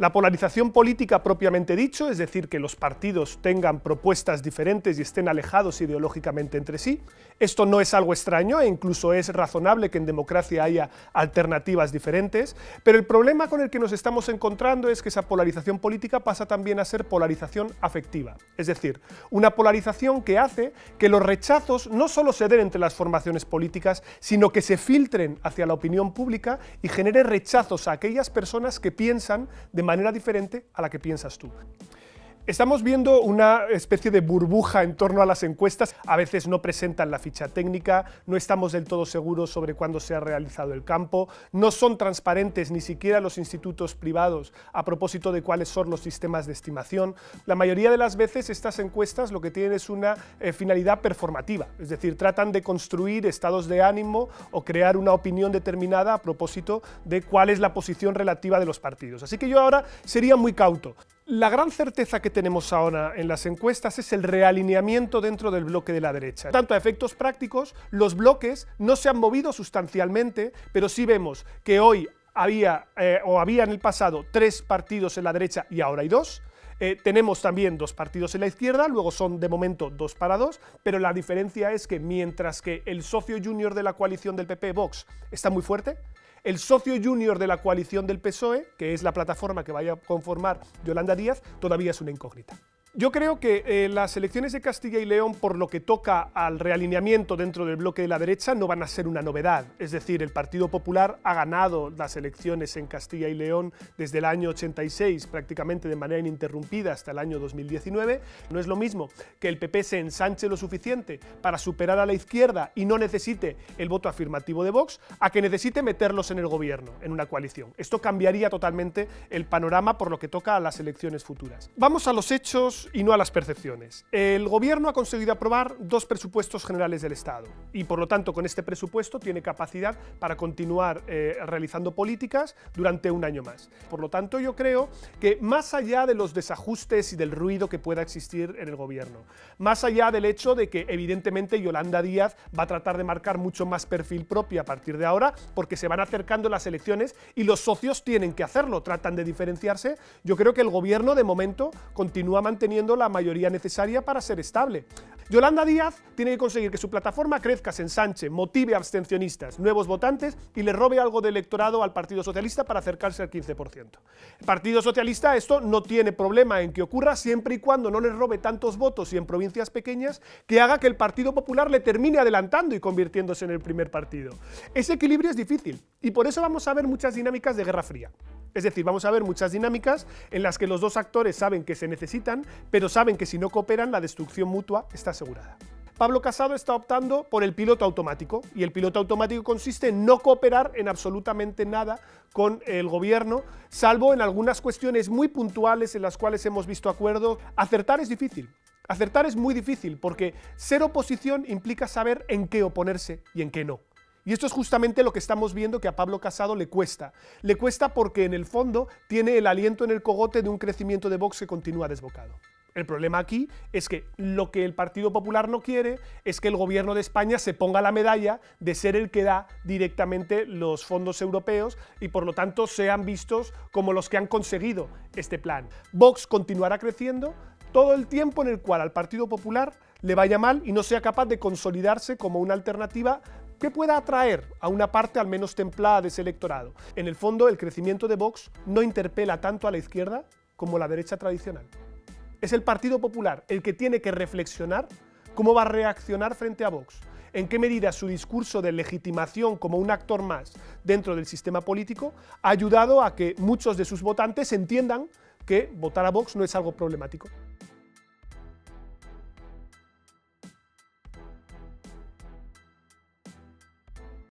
La polarización política propiamente dicho, es decir, que los partidos tengan propuestas diferentes y estén alejados ideológicamente entre sí, esto no es algo extraño e incluso es razonable que en democracia haya alternativas diferentes, pero el problema con el que nos estamos encontrando es que esa polarización política pasa también a ser polarización afectiva, es decir, una polarización que hace que los rechazos no solo se den entre las formaciones políticas, sino que se filtren hacia la opinión pública y genere rechazos a aquellas personas que piensan de manera diferente a la que piensas tú. Estamos viendo una especie de burbuja en torno a las encuestas. A veces no presentan la ficha técnica, no estamos del todo seguros sobre cuándo se ha realizado el campo, no son transparentes ni siquiera los institutos privados a propósito de cuáles son los sistemas de estimación. La mayoría de las veces estas encuestas lo que tienen es una finalidad performativa, es decir, tratan de construir estados de ánimo o crear una opinión determinada a propósito de cuál es la posición relativa de los partidos. Así que yo ahora sería muy cauto. La gran certeza que tenemos ahora en las encuestas es el realineamiento dentro del bloque de la derecha. Tanto a efectos prácticos, los bloques no se han movido sustancialmente, pero sí vemos que hoy había en el pasado 3 partidos en la derecha y ahora hay 2. Tenemos también 2 partidos en la izquierda, luego son de momento 2 para 2, pero la diferencia es que mientras que el socio junior de la coalición del PP, Vox, está muy fuerte, el socio junior de la coalición del PSOE, que es la plataforma que vaya a conformar Yolanda Díaz, todavía es una incógnita. Yo creo que las elecciones de Castilla y León, por lo que toca al realineamiento dentro del bloque de la derecha, no van a ser una novedad. Es decir, el Partido Popular ha ganado las elecciones en Castilla y León desde el año 86, prácticamente de manera ininterrumpida hasta el año 2019. No es lo mismo que el PP se ensanche lo suficiente para superar a la izquierda y no necesite el voto afirmativo de Vox, a que necesite meterlos en el gobierno, en una coalición. Esto cambiaría totalmente el panorama por lo que toca a las elecciones futuras. Vamos a los hechos y no a las percepciones. El Gobierno ha conseguido aprobar 2 presupuestos generales del Estado y, por lo tanto, con este presupuesto tiene capacidad para continuar realizando políticas durante un año más. Por lo tanto, yo creo que más allá de los desajustes y del ruido que pueda existir en el Gobierno, más allá del hecho de que, evidentemente, Yolanda Díaz va a tratar de marcar mucho más perfil propio a partir de ahora porque se van acercando las elecciones y los socios tienen que hacerlo, tratan de diferenciarse, yo creo que el Gobierno, de momento, continúa manteniendo la mayoría necesaria para ser estable. Yolanda Díaz tiene que conseguir que su plataforma crezca, se ensanche, motive a abstencionistas, nuevos votantes y le robe algo de electorado al Partido Socialista para acercarse al 15%. El Partido Socialista esto no tiene problema en que ocurra siempre y cuando no le robe tantos votos y en provincias pequeñas que haga que el Partido Popular le termine adelantando y convirtiéndose en el primer partido. Ese equilibrio es difícil y por eso vamos a ver muchas dinámicas de Guerra Fría. Es decir, vamos a ver muchas dinámicas en las que los dos actores saben que se necesitan, pero saben que si no cooperan la destrucción mutua está asegurada. Pablo Casado está optando por el piloto automático y el piloto automático consiste en no cooperar en absolutamente nada con el gobierno, salvo en algunas cuestiones muy puntuales en las cuales hemos visto acuerdos. Acertar es difícil. Acertar es muy difícil porque ser oposición implica saber en qué oponerse y en qué no. Y esto es justamente lo que estamos viendo que a Pablo Casado le cuesta. Le cuesta porque en el fondo tiene el aliento en el cogote de un crecimiento de Vox que continúa desbocado. El problema aquí es que lo que el Partido Popular no quiere es que el gobierno de España se ponga la medalla de ser el que da directamente los fondos europeos y por lo tanto sean vistos como los que han conseguido este plan. Vox continuará creciendo todo el tiempo en el cual al Partido Popular le vaya mal y no sea capaz de consolidarse como una alternativa que pueda atraer a una parte al menos templada de ese electorado. En el fondo, el crecimiento de Vox no interpela tanto a la izquierda como a la derecha tradicional. Es el Partido Popular el que tiene que reflexionar cómo va a reaccionar frente a Vox, en qué medida su discurso de legitimación como un actor más dentro del sistema político ha ayudado a que muchos de sus votantes entiendan que votar a Vox no es algo problemático.